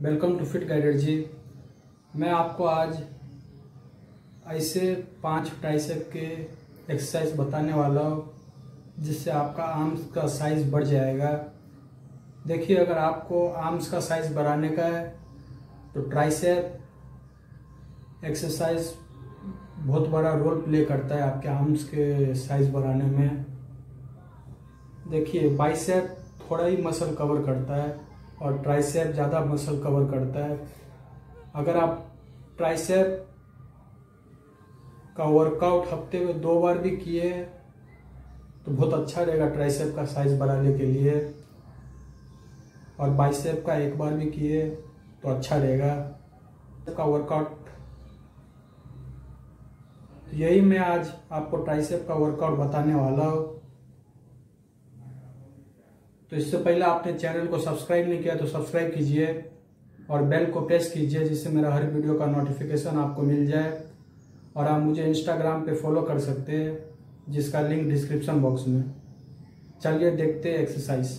Welcome to fit guider ji. मैं आपको आज ऐसे 5 ट्राइसेप के एक्सरसाइज बताने वाला हूँ जिससे आपका आर्म्स का साइज़ बढ़ जाएगा। देखिए, अगर आपको आर्म्स का साइज़ बढ़ाने का है तो ट्राइसेप एक्सरसाइज बहुत बड़ा रोल प्ले करता है आपके आर्म्स के साइज़ बढ़ाने में। देखिए, बाइसेप थोड़ा ही मसल कवर करता है और ट्राइसेप ज़्यादा मसल कवर करता है। अगर आप ट्राइसेप का वर्कआउट हफ्ते में 2 बार भी किए तो बहुत अच्छा रहेगा ट्राइसेप का साइज़ बढ़ाने के लिए, और बाइसेप का 1 बार भी किए तो अच्छा रहेगा का वर्कआउट। यही मैं आज आपको ट्राइसेप का वर्कआउट बताने वाला हूँ। तो इससे पहले आपने चैनल को सब्सक्राइब नहीं किया तो सब्सक्राइब कीजिए और बेल को प्रेस कीजिए जिससे मेरा हर वीडियो का नोटिफिकेशन आपको मिल जाए। और आप मुझे इंस्टाग्राम पे फॉलो कर सकते हैं जिसका लिंक डिस्क्रिप्शन बॉक्स में। चलिए देखते हैं एक्सरसाइज।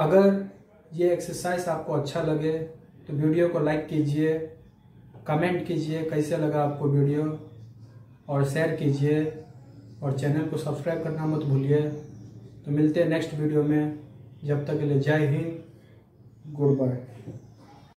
अगर ये एक्सरसाइज आपको अच्छा लगे तो वीडियो को लाइक कीजिए, कमेंट कीजिए कैसे लगा आपको वीडियो, और शेयर कीजिए और चैनल को सब्सक्राइब करना मत भूलिए। तो मिलते हैं नेक्स्ट वीडियो में, जब तक के लिए जय हिंद, गुड बाय।